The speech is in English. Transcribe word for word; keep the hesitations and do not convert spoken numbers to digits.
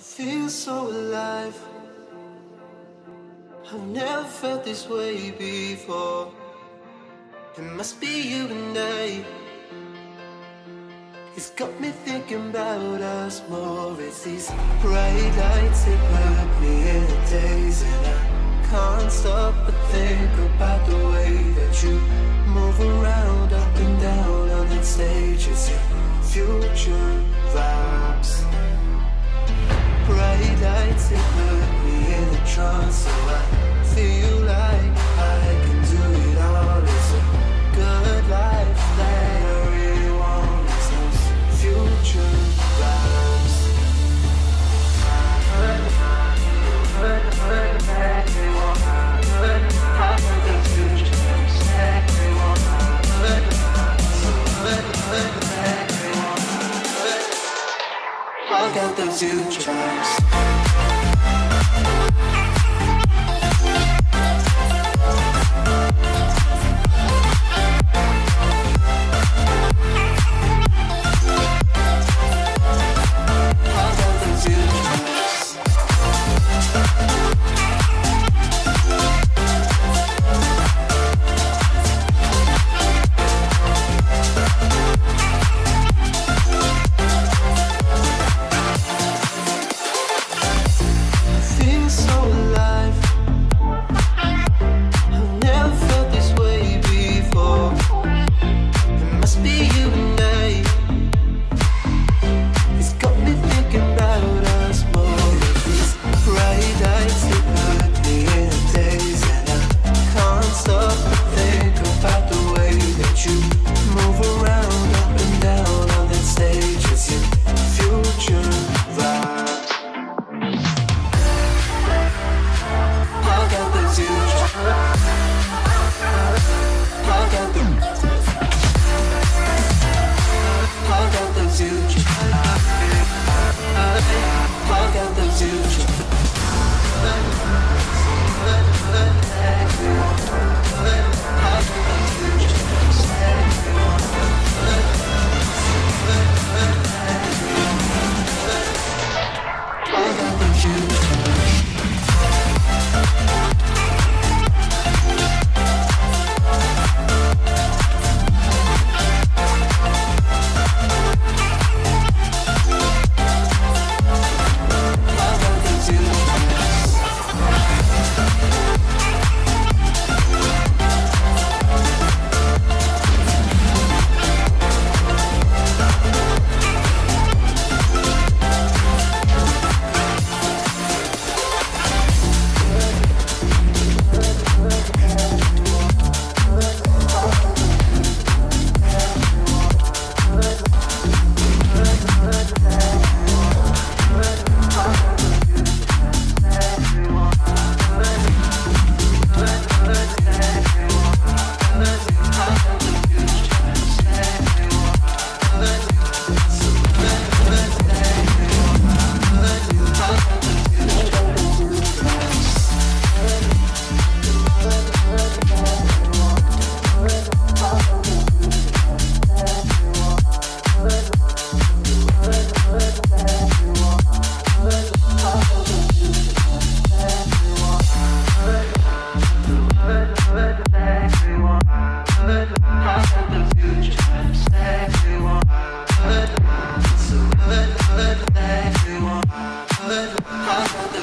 I feel so alive. I've never felt this way before. It must be you and I. It's got me thinking about us more. It's these bright lights that put me in a daze, and I can't stop but think about the way that you move around, up and down on that stage. It's your future vibes. Bright lights, it put me in a trance, so I feel like I can do it all. It's a good life that I really want. It's those future vibes. I got those huge vibes. I